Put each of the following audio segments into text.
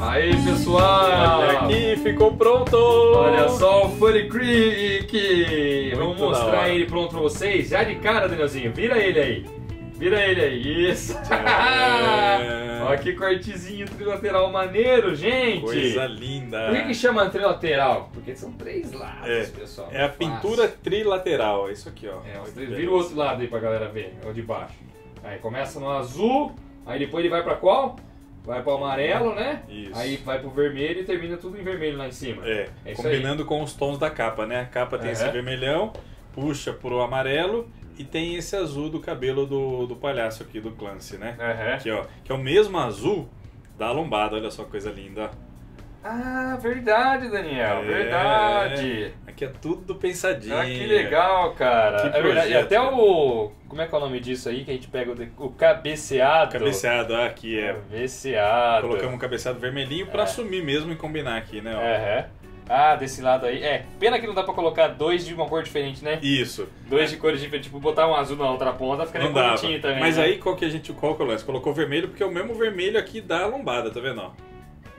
Aí, pessoal! Olha aqui, ficou pronto! Olha só o Funny Creek! Vamos mostrar ele pronto pra vocês. Já de cara, Danielzinho, vira ele aí. Vira ele aí, isso! Olha que cortezinho trilateral maneiro, gente! Coisa linda! Por que chama trilateral? Porque são três lados, pessoal. É a pintura trilateral, é isso aqui, ó. É, vira o outro lado aí pra galera ver, é o de baixo. Aí começa no azul, aí depois ele vai pra qual? Vai pro amarelo, né? Isso. Aí vai pro vermelho e termina tudo em vermelho lá em cima. É, é combinando com os tons da capa, né? A capa tem esse vermelhão, puxa pro amarelo e tem esse azul do cabelo do palhaço aqui, do Clancy, né? Aqui, ó, que é o mesmo azul da lombada, olha só que coisa linda. Ah, verdade, Daniel, verdade. Aqui é tudo pensadinho. Ah, que legal, cara. Que projeto, e até o... Como é que é o nome disso aí? Que a gente pega o cabeceado. Cabeceado, ah, aqui é. Cabeceado. Colocamos um cabeceado vermelhinho pra sumir mesmo e combinar aqui, né? Ah, desse lado aí. É, pena que não dá pra colocar dois de uma cor diferente, né? Isso. Dois de cores diferentes, tipo, botar um azul na outra ponta, ficaria bonitinho também. Mas aí, qual que a gente coloca? Colocou vermelho, porque é o mesmo vermelho aqui da lombada, tá vendo, ó?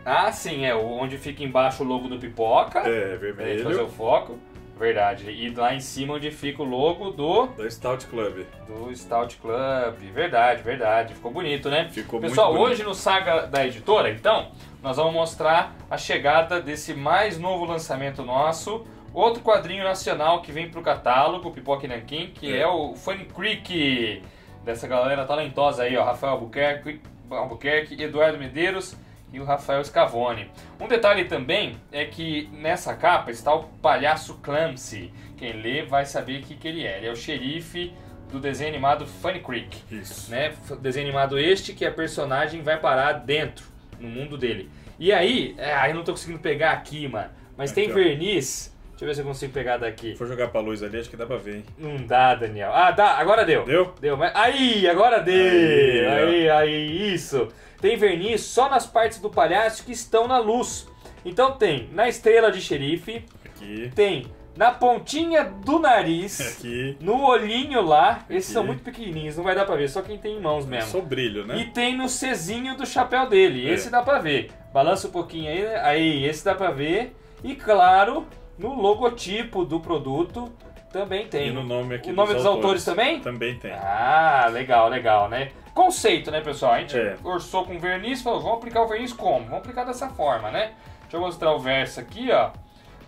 Ah, sim, é onde fica embaixo o logo do Pipoca. É, vermelho. Pra fazer o foco. Verdade. E lá em cima onde fica o logo do... Do Stout Club. Do Stout Club. Verdade, verdade. Ficou bonito, né? Ficou muito bonito. Pessoal, hoje no Saga da Editora, então, nós vamos mostrar a chegada desse mais novo lançamento nosso. Outro quadrinho nacional que vem pro catálogo, Pipoca e Nanquim, que é o Funny Creek. Dessa galera talentosa aí, ó. Rafael Albuquerque, Eduardo Medeiros... e o Rafael Scavone. Um detalhe também é que nessa capa está o palhaço Clancy. Quem lê vai saber o que ele é. Ele é o xerife do desenho animado Funny Creek. Isso. Né? Desenho animado este que a personagem vai parar dentro, no mundo dele. E aí, eu não tô conseguindo pegar aqui, mano. Mas aqui, tem verniz... Deixa eu ver se eu consigo pegar daqui. Vou jogar pra luz ali, acho que dá pra ver, hein? Não dá, Daniel. Ah, dá, agora deu. Deu? Deu, mas... Aí, agora deu. Aí, isso. Tem verniz só nas partes do palhaço que estão na luz. Então tem na estrela de xerife. Aqui. Tem na pontinha do nariz. Aqui. No olhinho lá. Aqui. Esses são muito pequenininhos, não vai dar pra ver. Só quem tem em mãos mesmo. É só brilho, né? E tem no Czinho do chapéu dele. Esse dá pra ver. Balança um pouquinho aí. Aí, esse dá pra ver. E claro... No logotipo do produto também tem. E no nome aqui dos autores também? Também tem. Ah, legal, legal, né? Conceito, né, pessoal? A gente orçou com verniz, falou, vamos aplicar o verniz como? Vamos aplicar dessa forma, né? Deixa eu mostrar o verso aqui, ó.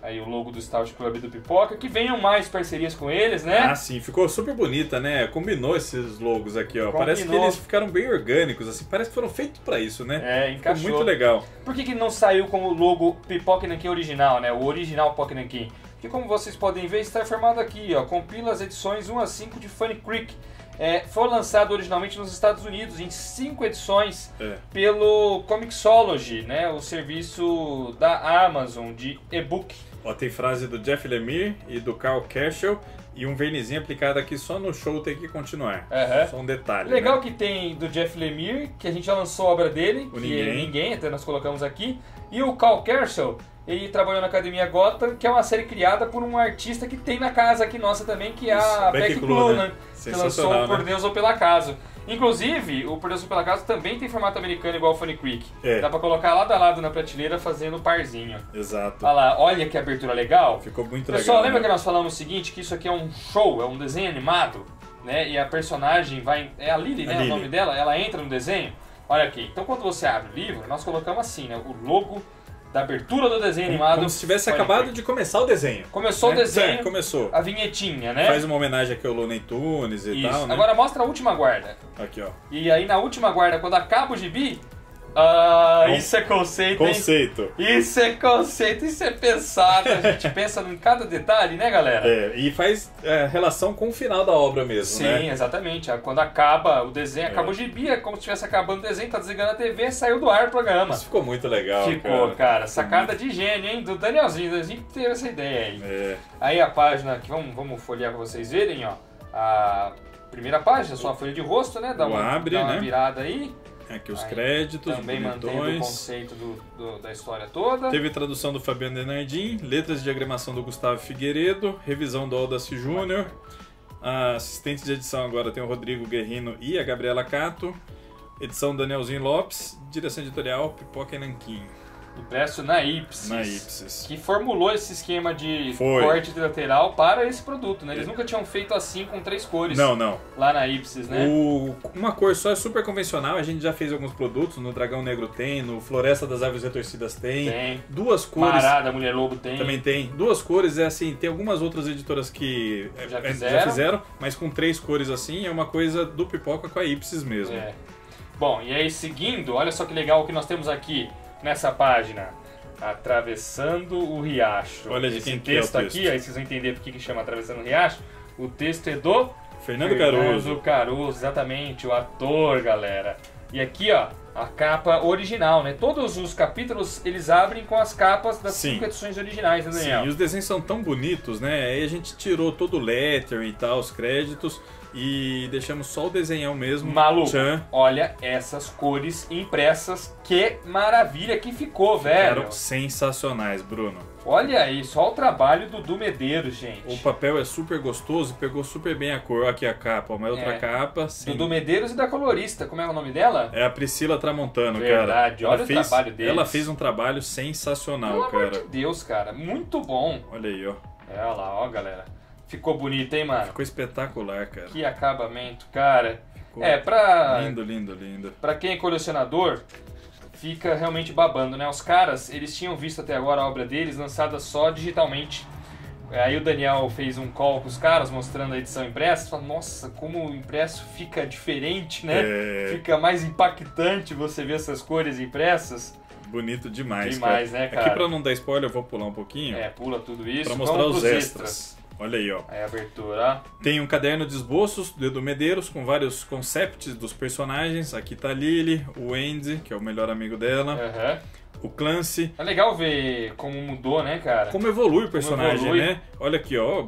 Aí o logo do Stout Club do Pipoca, que venham mais parcerias com eles, né? Ah, sim, ficou super bonita, né? Combinou esses logos aqui, ó. Combinou. Parece que eles ficaram bem orgânicos, assim. Parece que foram feitos pra isso, né? É, encaixou. Ficou muito legal. Por que não saiu como o logo Pipoca e Nanquim original, né? O original Pipoca e Nanquim. Que, como vocês podem ver, está formado aqui, ó. Compila as edições 1 a 5 de Funny Creek. É, foi lançado originalmente nos Estados Unidos em 5 edições pelo Comixology, né? O serviço da Amazon de e-book. Ó, tem frase do Jeff Lemire e do Carl Kershaw e um vernizinho aplicado aqui só no show Tem Que Continuar. Só um detalhe. Legal, né? Que tem do Jeff Lemire, que a gente já lançou a obra dele, o que Ninguém, até nós colocamos aqui. E o Carl Kershaw, ele trabalhou na Academia Gotham, que é uma série criada por um artista que tem na casa aqui nossa também, que é a Becky Cloonan, que lançou o Por Deus ou Pelo Acaso. Inclusive, o Por Deus ou Pelo Acaso também tem formato americano igual o Funny Creek. Dá pra colocar lado a lado na prateleira fazendo parzinho. Exato. Olha lá, olha que abertura legal. Ficou muito legal. Pessoal, lembra que nós falamos o seguinte, que isso aqui é um show, é um desenho animado, né? E a personagem vai... É a Lily, né? O nome dela. Ela entra no desenho. Olha aqui. Então, quando você abre o livro, nós colocamos assim, né? O logo... da abertura do desenho animado. Como se tivesse acabado de começar o desenho. Começou o desenho. É, começou. A vinhetinha, né? Faz uma homenagem aqui ao Looney Tunes e tal, né? Agora mostra a última guarda. Aqui, ó. E aí na última guarda, quando acaba o gibi... Ah, isso é conceito, conceito, hein? Isso é conceito, isso é pensado. A gente pensa em cada detalhe, né, galera? É, e faz relação com o final da obra mesmo, Sim, exatamente. Quando acaba o desenho, acaba o gibi, é como se estivesse acabando o desenho, tá desligando a TV, saiu do ar o programa. Isso ficou muito legal, Ficou, cara. Sacada de gênio, hein? Do Danielzinho, que teve essa ideia aí. Aí a página, que vamos folhear pra vocês verem, ó. A primeira página, só uma folha de rosto, né? Dá uma virada aí. Aqui os créditos, também mantendo o conceito da história toda. Teve tradução do Fabiano Denardim, letras de diagramação do Gustavo Figueiredo, revisão do Aldaci Júnior, assistente de edição agora tem o Rodrigo Guerrino e a Gabriela Cato, Edição Danielzinho Lopes, direção editorial Pipoca e Nanquim. Impresso na Ipsis. Na Ipsis. Que formulou esse esquema de corte lateral para esse produto, né? Eles nunca tinham feito assim com 3 cores. Não, não. Lá na Ipsis, né? Uma cor só é super convencional. A gente já fez alguns produtos. No Dragão Negro tem, no Floresta das Aves Retorcidas tem. Tem. 2 cores. Parada, Mulher Lobo tem. Também tem. 2 cores é assim. Tem algumas outras editoras que já fizeram, mas com 3 cores assim. É uma coisa do Pipoca com a Ipsis mesmo. É. Bom, e aí seguindo, olha só que legal o que nós temos aqui. Nessa página, Atravessando o Riacho. Olha de quem que é o texto aqui, aí vocês vão entender por que chama Atravessando o Riacho. O texto é do Fernando Caruso. Fernando Caruso, exatamente, o ator, galera. E aqui, ó, a capa original, né? Todos os capítulos, eles abrem com as capas das 5 edições originais, né, Daniel? Sim, e os desenhos são tão bonitos, né? Aí a gente tirou todo o lettering e tal, os créditos, e deixamos só o desenhão mesmo. Maluco, olha essas cores impressas, que maravilha que ficou, velho. Ficaram sensacionais, Bruno. Olha aí, só o trabalho do Dudu Medeiros, gente. O papel é super gostoso, pegou super bem a cor. Aqui a capa, uma outra capa. Sim. Dudu Medeiros e da colorista, como é o nome dela? É a Priscila Tramontano, Verdade, olha o trabalho deles. Ela fez um trabalho sensacional, Pelo amor de Deus, cara, muito bom. Olha aí, ó. É, olha lá, ó, galera. Ficou bonito, hein, mano? Ficou espetacular, cara. Que acabamento, cara. Ficou lindo, lindo, lindo. Pra quem é colecionador, fica realmente babando, né? Os caras, eles tinham visto até agora a obra deles lançada só digitalmente. Aí o Daniel fez um call com os caras, mostrando a edição impressa. Falou, nossa, como o impresso fica diferente, né? É... Fica mais impactante você ver essas cores impressas. Bonito demais, né, cara? Aqui, pra não dar spoiler, eu vou pular um pouquinho. É, pula tudo isso. Pra mostrar os extras. Olha aí, ó. É a abertura. Tem um caderno de esboços do Dudu Medeiros com vários concepts dos personagens. Aqui tá a Lily, o Andy, que é o melhor amigo dela. O Clancy. É legal ver como mudou, né, cara? Como evolui o personagem, né? Olha aqui, ó.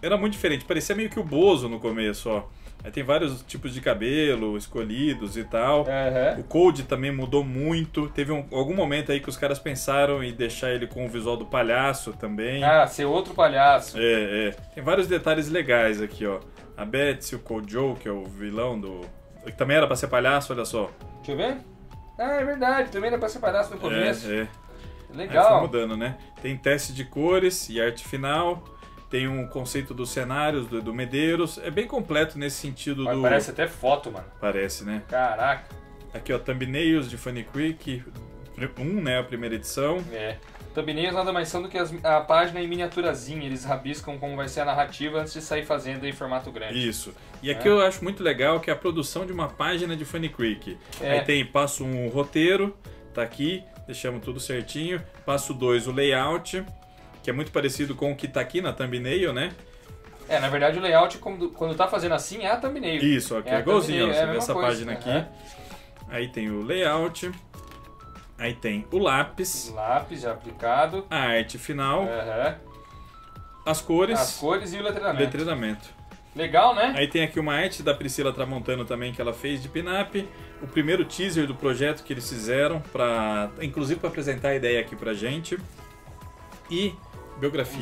Era muito diferente. Parecia meio que o Bozo no começo, ó. Aí tem vários tipos de cabelo escolhidos e tal. O Code também mudou muito. Teve algum momento aí que os caras pensaram em deixar ele com o visual do palhaço também. Ah, ser outro palhaço. É, é. Tem vários detalhes legais aqui, ó. A Betsy, o Kojo, que é o vilão do... que também era pra ser palhaço, olha só. Deixa eu ver. Ah, é verdade. Também era pra ser palhaço no começo. É, é. Legal. Aí foi mudando, né? Tem teste de cores e arte final. Tem um conceito dos cenários do Dudu Medeiros. É bem completo nesse sentido. Olha, parece até foto, mano. Parece, né? Caraca. Aqui, ó, thumbnails de Funny Creek. 1, né? A primeira edição. É. Thumbnails nada mais são do que a página em miniaturazinha. Eles rabiscam como vai ser a narrativa antes de sair fazendo em formato grande. Isso. E aqui eu acho muito legal que é a produção de uma página de Funny Creek. Aí tem passo 1, o roteiro. Tá aqui. Deixamos tudo certinho. Passo 2, o layout. Que é muito parecido com o que tá aqui na thumbnail, né? É, na verdade o layout, quando tá fazendo assim, é a thumbnail. Isso, aqui é igualzinho, você vê essa página aqui. Aí tem o layout, aí tem o lápis. Lápis já aplicado. A arte final. As cores. As cores e o letramento. Legal, né? Aí tem aqui uma arte da Priscila Tramontano também, que ela fez de pin-up. O primeiro teaser do projeto que eles fizeram, inclusive para apresentar a ideia aqui pra gente. E... biografia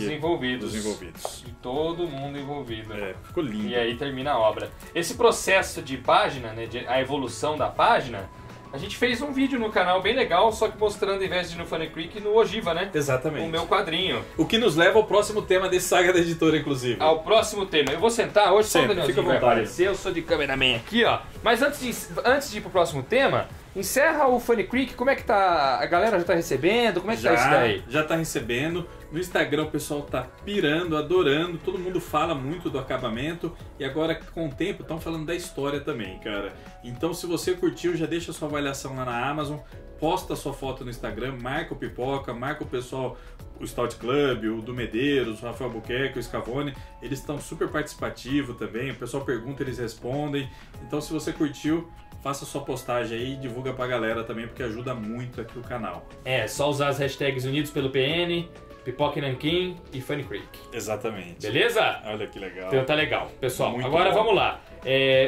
dos envolvidos. E todo mundo envolvido. É, ficou lindo. E aí termina a obra. Esse processo de página, né, a evolução da página, a gente fez um vídeo no canal bem legal, só que mostrando, ao invés de no Funny Creek, no Ogiva, né? Exatamente. O meu quadrinho. O que nos leva ao próximo tema desse Saga da Editora, inclusive. Ao próximo tema. Eu vou sentar hoje, só o Danielzinho vai aparecer, eu sou de cameraman aqui, ó. Mas antes de ir pro próximo tema... encerra o Funny Creek, como é que tá? A galera já tá recebendo? Como é que tá isso daí? Já tá recebendo. No Instagram o pessoal tá pirando, adorando. Todo mundo fala muito do acabamento. E agora, com o tempo, estão falando da história também, cara. Então, se você curtiu, já deixa sua avaliação lá na Amazon. Posta sua foto no Instagram, marca o Pipoca, marca o pessoal, o Stout Club, o Dudu Medeiros, o Rafael Albuquerque, o Scavone. Eles estão super participativos também. O pessoal pergunta, eles respondem. Então, se você curtiu, faça sua postagem aí e divulga pra galera também, porque ajuda muito aqui o canal. É, só usar as hashtags Unidos pelo PN, Pipoca e Nanquim e Funny Creek. Exatamente. Beleza? Olha que legal. Então tá legal. Pessoal, muito agora bom. Vamos lá.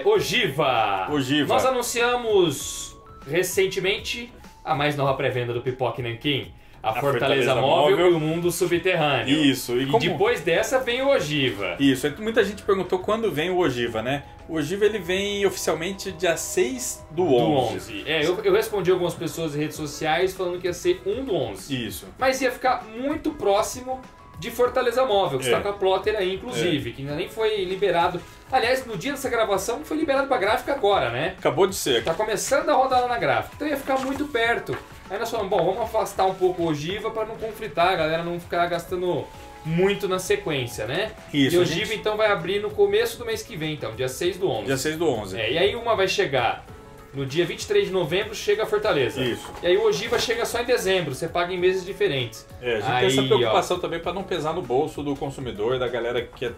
Ogiva. Ogiva. Nós anunciamos recentemente a mais nova pré-venda do Pipoca e Nanquim. A Fortaleza Móvel e o Mundo Subterrâneo. Isso. E depois dessa vem o Ogiva. Isso. Muita gente perguntou quando vem o Ogiva, né? O Ogiva, ele vem oficialmente dia 6 do 11. É, eu respondi algumas pessoas em redes sociais falando que ia ser 1 do 11. Isso. Mas ia ficar muito próximo de Fortaleza Móvel, que está com a plotter aí, inclusive, que ainda nem foi liberado. Aliás, no dia dessa gravação foi liberado para gráfica agora, né? Acabou de ser. Tá começando a rodar lá na gráfica. Então ia ficar muito perto. Aí nós falamos, bom, vamos afastar um pouco o Ogiva para não conflitar, a galera não ficar gastando muito na sequência, né? Isso, e o Ogiva, então, vai abrir no começo do mês que vem, então, dia 6 do 11. Dia 6 do 11. É, e aí uma vai chegar no dia 23 de novembro, chega a Fortaleza. Isso. E aí o Ogiva chega só em dezembro, você paga em meses diferentes. É, a gente tem essa preocupação também para não pesar no bolso do consumidor, da galera que quer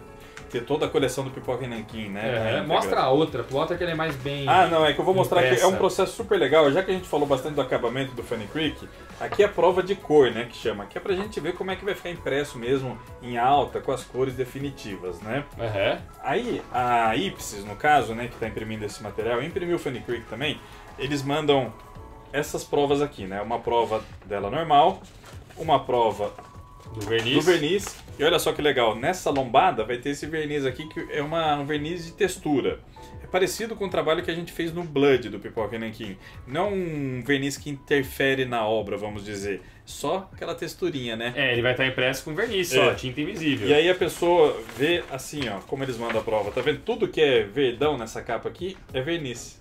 ter toda a coleção do Pipoca e Nanquim, né? É, mostra a outra, plota que ela é mais bem... Ah, não, é que eu vou mostrar impressa. Que é um processo super legal, já que a gente falou bastante do acabamento do Funny Creek, aqui é a prova de cor, né, que chama, que é pra gente ver como é que vai ficar impresso mesmo em alta, com as cores definitivas, né? Uhum. Aí, a Ipsis, no caso, né, que tá imprimindo esse material, imprimiu o Funny Creek também, eles mandam essas provas aqui, né, uma prova dela normal, uma prova do verniz. E olha só que legal, nessa lombada vai ter esse verniz aqui, que é um verniz de textura. É parecido com o trabalho que a gente fez no Blood do Pipoca & Nanquim. Não um verniz que interfere na obra, vamos dizer. Só aquela texturinha, né? É, ele vai estar impresso com verniz, só, tinta invisível. E aí a pessoa vê assim, ó, como eles mandam a prova. Tá vendo? Tudo que é verdão nessa capa aqui é verniz.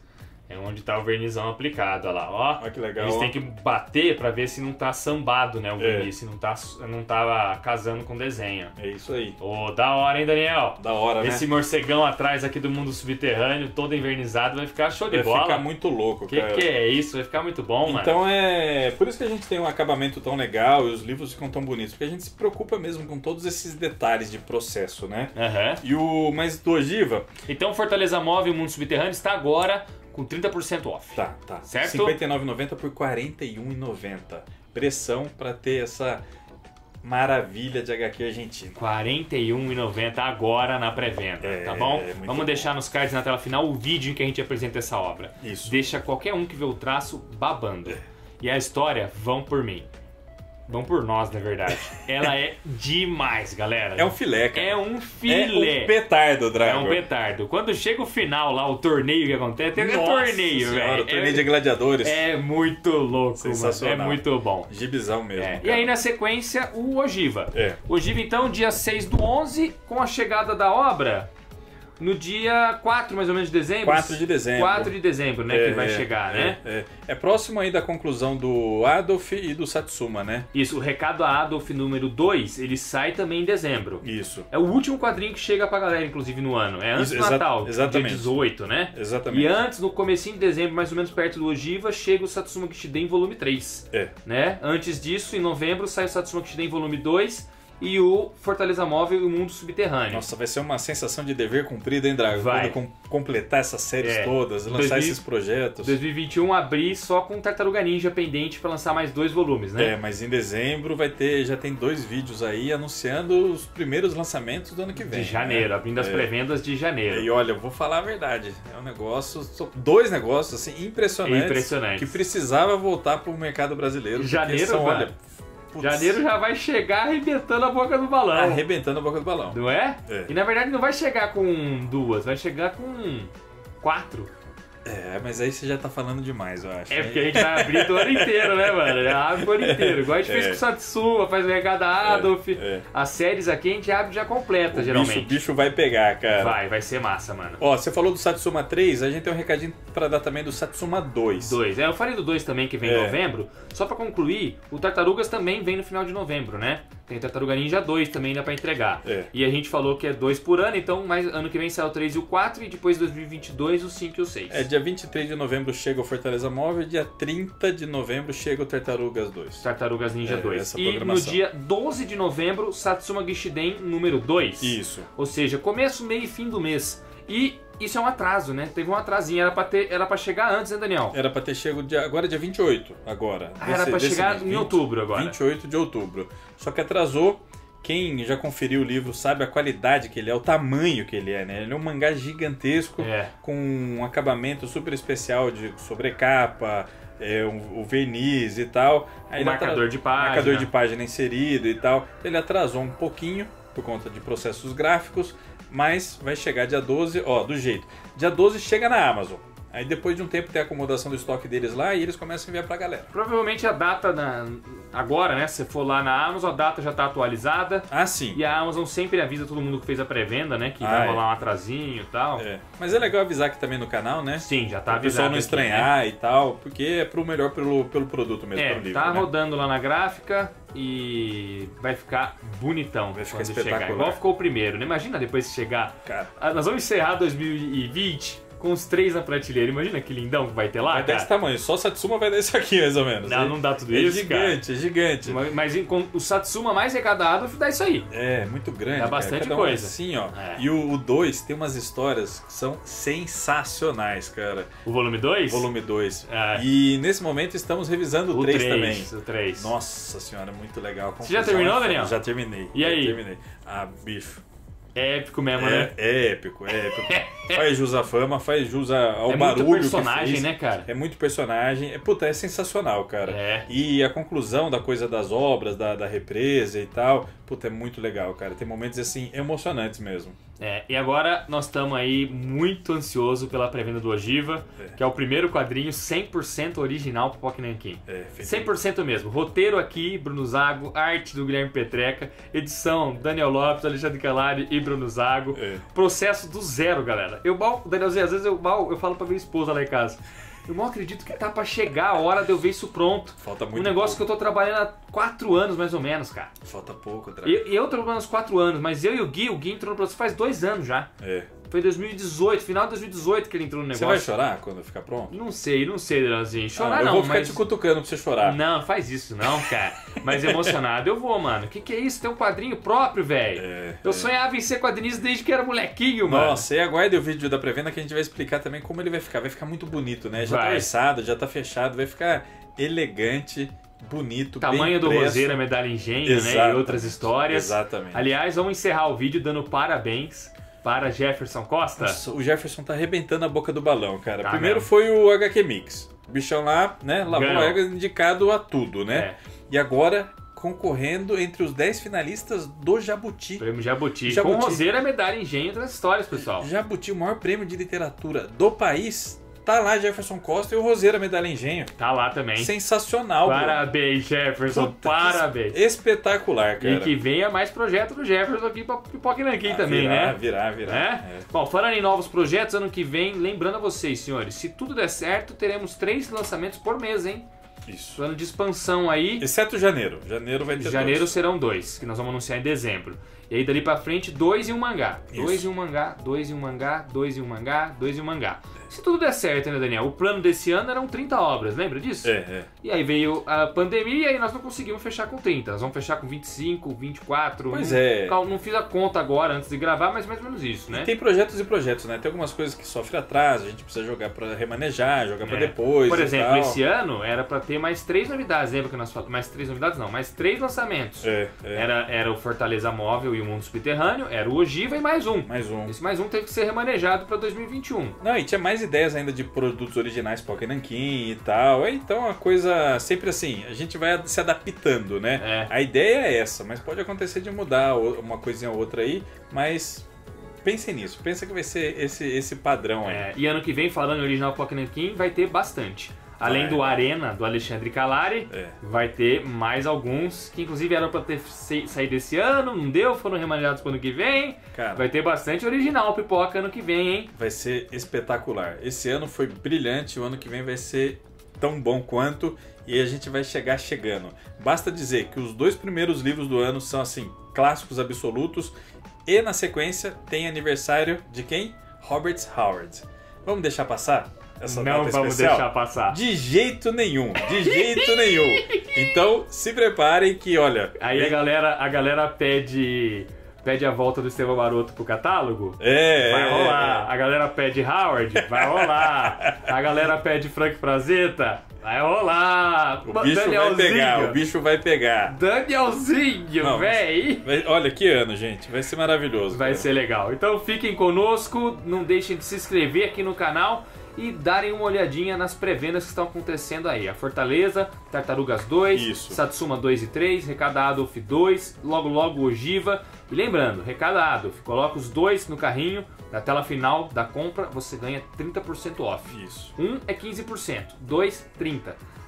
É onde tá o vernizão aplicado, olha lá, ó. Olha que legal. Eles têm que bater pra ver se não tá sambado, né, o verniz, se não tá casando com o desenho. É isso aí. Ô, da hora, hein, Daniel? Da hora, né? Esse morcegão atrás aqui do Mundo Subterrâneo, todo envernizado, vai ficar show de bola. Vai ficar muito louco, cara. Que é isso? Vai ficar muito bom, mano. Então é... Por isso que a gente tem um acabamento tão legal e os livros ficam tão bonitos, porque a gente se preocupa mesmo com todos esses detalhes de processo, né? Aham. E o... Mas do Ogiva... Então Fortaleza Móvel e o Mundo Subterrâneo está agora... com 30% off. Tá. Certo? R$59,90 por R$41,90. Pressão para ter essa maravilha de HQ argentina. R$41,90 agora na pré-venda, tá bom? Vamos deixar nos cards na tela final o vídeo em que a gente apresenta essa obra. Isso. Deixa qualquer um que vê o traço babando. E a história, vão por mim. Vão por nós, na verdade. Ela é demais, galera. É um filé, cara. É um filé. É um petardo, Drago. É um petardo. Quando chega o final lá, o torneio que acontece, é torneio, velho. O torneio de gladiadores. É muito louco, sensacional. Mano. É muito bom. Gibizão mesmo. É. E aí, na sequência, o Ogiva. Ogiva, então, dia 6 do 11, com a chegada da obra... No dia 4, mais ou menos, de dezembro? 4 de dezembro. 4 de dezembro, né, que vai chegar, né? É próximo aí da conclusão do Adolf e do Satsuma, né? Isso, o Recado a Adolf número 2, ele sai também em dezembro. Isso. É o último quadrinho que chega pra galera, inclusive, no ano. É antes do Natal, exatamente. Dia 18, né? Exatamente. E antes, no comecinho de dezembro, mais ou menos perto do Ogiva, chega o Satsuma Gishiden volume 3. Né? Antes disso, em novembro, sai o Satsuma Gishiden volume 2... E o Fortaleza Móvel e o Mundo Subterrâneo. Nossa, vai ser uma sensação de dever cumprido, hein, Drago? Vai. Quando completar essas séries todas, lançar esses projetos. 2021 abrir só com Tartaruga Ninja pendente para lançar mais 2 volumes, né? É, mas em dezembro vai ter, já tem 2 vídeos aí anunciando os primeiros lançamentos do ano que vem. De janeiro, né? Abrindo as pré-vendas de janeiro. E olha, eu vou falar a verdade, é um negócio, são 2 negócios assim impressionantes que precisava voltar para o mercado brasileiro. Janeiro, são, olha. Putz. Janeiro já vai chegar arrebentando a boca do balão. Arrebentando a boca do balão. Não é? E na verdade não vai chegar com 2, vai chegar com 4. É, mas aí você já tá falando demais, eu acho. É, porque a gente vai abrir o ano inteiro, né, mano? Já abre o ano inteiro. Igual a gente fez com o Satsuma, faz o Recado a Adolf. As séries aqui a gente abre já completa, geralmente. O bicho vai pegar, cara. Vai ser massa, mano. Ó, você falou do Satsuma 3, a gente tem um recadinho pra dar também do Satsuma 2. Eu falei do 2 também, que vem em novembro. Só pra concluir, o Tartarugas também vem no final de novembro, né? Tem Tartaruga Ninja 2 também, dá pra entregar. E a gente falou que é 2 por ano, então mas ano que vem sai o 3 e o 4, e depois 2022 o 5 e o 6. Dia 23 de novembro chega o Fortaleza Móvel, dia 30 de novembro chega o Tartarugas 2. Tartarugas Ninja 2. Essa e no dia 12 de novembro, Satsuma Gishiden número 2. Isso. Ou seja, começo, meio e fim do mês. E isso é um atraso, né? Teve um atrasinho, era pra chegar antes, né, Daniel? Era pra ter chego agora dia 28, agora. Era pra chegar em outubro agora. 28 de outubro. Só que atrasou. Quem já conferiu o livro sabe a qualidade que ele é, o tamanho que ele é, né? Ele é um mangá gigantesco, com um acabamento super especial de sobrecapa, o verniz e tal. Aí marcador de página inserido e tal. Ele atrasou um pouquinho por conta de processos gráficos, mas vai chegar dia 12, ó, do jeito. Dia 12 chega na Amazon. Aí depois de um tempo tem a acomodação do estoque deles lá e eles começam a enviar pra galera. Provavelmente a data, agora, né? Se você for lá na Amazon, a data já tá atualizada. Ah, sim. E a Amazon sempre avisa todo mundo que fez a pré-venda, né? Que vai rolar um atrasinho e tal. É. Mas é legal avisar aqui também no canal, né? Sim, já tá avisado. O pessoal não estranhar aqui, né? E tal, porque é pro melhor pelo produto mesmo. É, pelo livro, tá, né? Rodando lá na gráfica e vai ficar bonitão. Vai ficar espetacular. Igual ficou o primeiro, né? Imagina depois que chegar. Cara. Nós vamos encerrar 2020... com os 3 na prateleira. Imagina que lindão que vai ter lá, vai desse tamanho. Só Satsuma vai dar isso aqui, mais ou menos. Não, não dá tudo isso, gigante, cara. É gigante, mas com o Satsuma mais Recado a Adolf dá isso aí. É, muito grande. Dá bastante coisa. Assim, ó. É. E o 2 tem umas histórias que são sensacionais, cara. O volume 2? Volume 2. É. E nesse momento estamos revisando o 3 também. O 3. Nossa senhora, muito legal. Você já terminou, Daniel? Já terminei. E aí? Terminei. Ah, bicho. É épico mesmo, né? É épico, é épico. Faz jus à fama, faz jus ao barulho. É muito personagem, que fez, né, cara? É muito personagem. Puta, é sensacional, cara. É. E a conclusão da coisa das obras, da represa e tal, puta, é muito legal, cara. Tem momentos, assim, emocionantes mesmo. É, e agora nós estamos aí muito ansioso pela pré-venda do Ogiva, que é o primeiro quadrinho 100% original pro Pipoca & Nanquim. 100% mesmo. Roteiro aqui, Bruno Zago, arte do Guilherme Petreca, edição Daniel Lopes, Alexandre Calari e Bruno Zago. É. Processo do zero, galera. Danielzinho, às vezes eu falo pra minha esposa lá em casa. Eu mal acredito que tá pra chegar a hora de eu ver isso pronto. Falta muito. Um negócio pouco. Que eu tô trabalhando há 4 anos, mais ou menos, cara. Falta pouco. Eu tô trabalhando há 4 anos, mas eu e o Gui entrou no processo faz 2 anos já. É. Foi em 2018, final de 2018 que ele entrou no negócio. Você vai chorar quando ficar pronto? Não sei, Danielzinho. Chorar não, eu vou ficar te cutucando pra você chorar. Não, faz isso não, cara. Mas emocionado eu vou, mano. Que é isso? Tem um quadrinho próprio, velho. Eu sonhava em ser quadrinista desde que era molequinho, mano. Nossa, e aguarde o vídeo da pré-venda que a gente vai explicar também como ele vai ficar. Vai ficar muito bonito, né? Já tá orçado, já tá fechado. Vai ficar elegante, bonito, tamanho do Roseira, Medalha, Engenho, né? E Outras Histórias. Exatamente. Aliás, vamos encerrar o vídeo dando parabéns para Jefferson Costa. Nossa, o Jefferson tá arrebentando a boca do balão, cara. Tá, primeiro mesmo. Foi o HQ Mix. O bichão lá, né? Lavou a regra, indicado a tudo, né? É. E agora concorrendo entre os 10 finalistas do Jabuti. Prêmio Jabuti. Com Roseira, Medalha, Engenho e Outras Histórias, pessoal. Jabuti, o maior prêmio de literatura do país. Tá lá Jefferson Costa e o Roseira, Medalha, Engenho. Tá lá também. Sensacional, parabéns, mano. Jefferson. Puta, parabéns. Espetacular, cara. E que venha mais projeto do Jefferson aqui pra Pipoca & Nanquim também, né? Virar. É? É. Bom, falando em novos projetos, ano que vem, lembrando a vocês, senhores, se tudo der certo, teremos 3 lançamentos por mês, hein? Isso. Plano de expansão aí. Exceto janeiro. Janeiro vai ter. Janeiro 2. Serão 2, que nós vamos anunciar em dezembro. E aí dali pra frente, 2 e um mangá. 2 e um mangá, 2 e um mangá, 2 e um mangá, 2 e um mangá. Se tudo der certo, né, Daniel? O plano desse ano eram 30 obras, lembra disso? É. E aí veio a pandemia e nós não conseguimos fechar com 30. Nós vamos fechar com 25, 24. Pois é. Não fiz a conta agora antes de gravar, mas mais ou menos isso, né? E tem projetos e projetos, né? Tem algumas coisas que sofrem atraso, a gente precisa jogar pra remanejar, jogar pra depois. Por exemplo, esse ano era pra ter mais 3 novidades, lembra que nós falamos? Mais 3 novidades não, mais 3 lançamentos. Era o Fortaleza Móvel e o Mundo Subterrâneo, era o Ogiva e mais um. Esse mais um teve que ser remanejado pra 2021. Não, e tinha mais ideias ainda de produtos originais Pipoca & Nanquim e tal. Então a coisa sempre assim, a gente vai se adaptando, né? A ideia é essa, mas pode acontecer de mudar uma coisinha ou outra aí, mas pensem nisso, pensa que vai ser esse padrão aí. E ano que vem, falando em original Pipoca & Nanquim, vai ter bastante. Além do Arena, do Alexandre Calari, vai ter mais alguns, que inclusive eram pra ter saído esse ano, não deu, foram remanejados pro ano que vem. Cara, vai ter bastante original Pipoca ano que vem, hein? Vai ser espetacular. Esse ano foi brilhante, o ano que vem vai ser tão bom quanto, e a gente vai chegar chegando. Basta dizer que os 2 primeiros livros do ano são, assim, clássicos absolutos, e na sequência tem aniversário de quem? Robert Howard. Vamos deixar passar? Essa não vamos especial? Deixar passar. De jeito nenhum, de jeito nenhum. Então se preparem que, olha... Aí a galera pede pede a volta do Estevão Maroto pro catálogo, vai rolar. A galera pede Howard, vai rolar. A galera pede Frank Frazetta, vai rolar. O bicho vai pegar, o bicho vai pegar. Danielzinho, véi. Olha, que ano, gente. Vai ser maravilhoso. Vai ser legal. Então fiquem conosco, não deixem de se inscrever aqui no canal e darem uma olhadinha nas pré-vendas que estão acontecendo aí. A Fortaleza, Tartarugas 2, Satsuma 2 e 3, Recado a Adolf 2, logo logo Ogiva. E lembrando, Recado a Adolf, coloca os dois no carrinho, na tela final da compra você ganha 30% off. Isso. Um é 15%, dois 30%.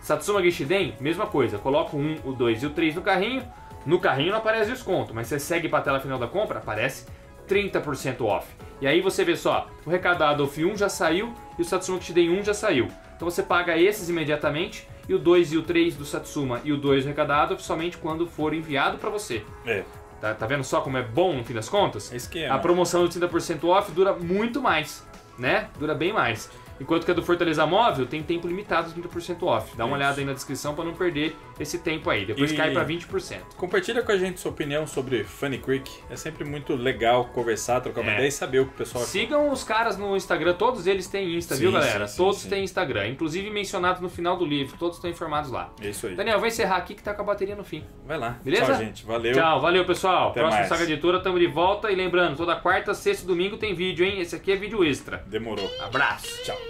Satsuma Gishiden, mesma coisa, coloca o 1, o 2 e o 3 no carrinho. No carrinho não aparece desconto, mas você segue para a tela final da compra, aparece 30% off. E aí você vê só, o Recado a Adolf 1 já saiu e o Satsuma Gishiden 1 já saiu. Então você paga esses imediatamente e o 2 e o 3 do Satsuma e o 2 do Recado a Adolf somente quando for enviado para você. É. Tá vendo só como é bom no fim das contas? Esquema. A promoção do 30% off dura muito mais, né? Dura bem mais. Enquanto que a do Fortaleza Móvel tem tempo limitado de 30% off. Dá uma olhada aí na descrição para não perder esse tempo aí. Depois cai para 20%. Compartilha com a gente sua opinião sobre Funny Creek. É sempre muito legal conversar, trocar uma ideia e saber o que o pessoal... Sigam os caras no Instagram. Todos eles têm Insta, viu, galera? Todos têm Instagram. Inclusive mencionado no final do livro. Todos estão informados lá. Isso aí. Daniel, vai encerrar aqui que tá com a bateria no fim. Vai lá. Beleza? Tchau, gente. Valeu. Tchau. Valeu, pessoal. Até próximo Saga Editora. Tamo de volta. E lembrando, toda quarta, sexta e domingo tem vídeo, hein? Esse aqui é vídeo extra. Demorou. Abraço. Tchau.